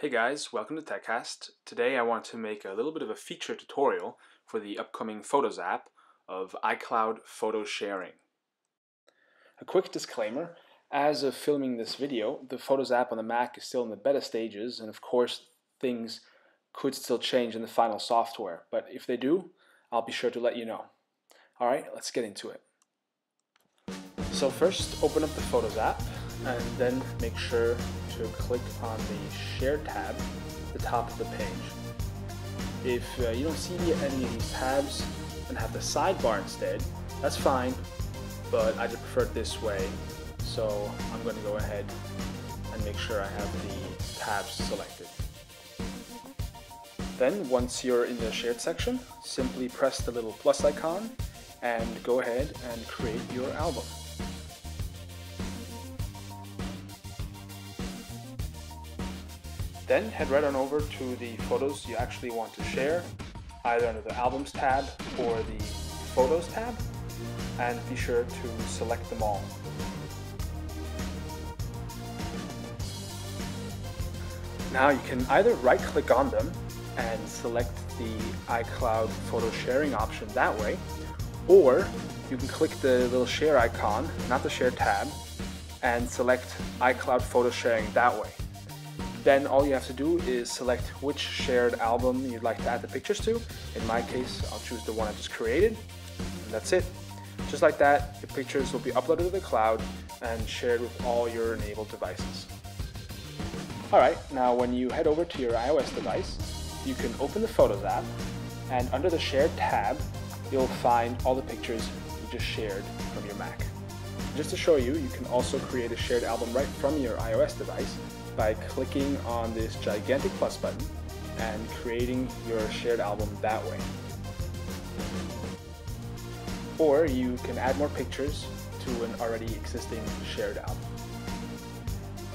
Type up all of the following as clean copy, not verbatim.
Hey guys, welcome to TechCast. Today I want to make a little bit of a feature tutorial for the upcoming Photos app of iCloud photo sharing. A quick disclaimer, as of filming this video, the Photos app on the Mac is still in the beta stages, and of course things could still change in the final software, but if they do, I'll be sure to let you know. Alright, let's get into it. So first, open up the Photos app and then make sure to click on the Share tab at the top of the page. If you don't see any of these tabs and have the sidebar instead, that's fine, but I just prefer it this way, so I'm going to go ahead and make sure I have the tabs selected. Then, once you're in the Shared section, simply press the little plus icon and go ahead and create your album. Then head right on over to the photos you actually want to share, either under the Albums tab or the Photos tab, and be sure to select them all. Now you can either right-click on them and select the iCloud photo sharing option that way, or you can click the little share icon, not the Share tab, and select iCloud photo sharing that way. Then all you have to do is select which shared album you'd like to add the pictures to. In my case, I'll choose the one I just created, and that's it. Just like that, your pictures will be uploaded to the cloud and shared with all your enabled devices. Alright, now when you head over to your iOS device, you can open the Photos app, and under the Shared tab, you'll find all the pictures you just shared from your Mac. Just to show you, you can also create a shared album right from your iOS device by clicking on this gigantic plus button and creating your shared album that way. Or you can add more pictures to an already existing shared album.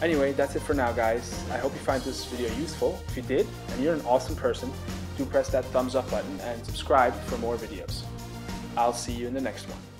Anyway, that's it for now, guys. I hope you find this video useful. If you did, and you're an awesome person, do press that thumbs up button and subscribe for more videos. I'll see you in the next one.